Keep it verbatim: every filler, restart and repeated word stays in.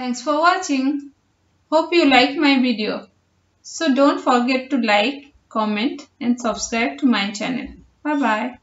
Thanks for watching. Hope you like my video. So don't forget to like, comment and subscribe to my channel. Bye bye.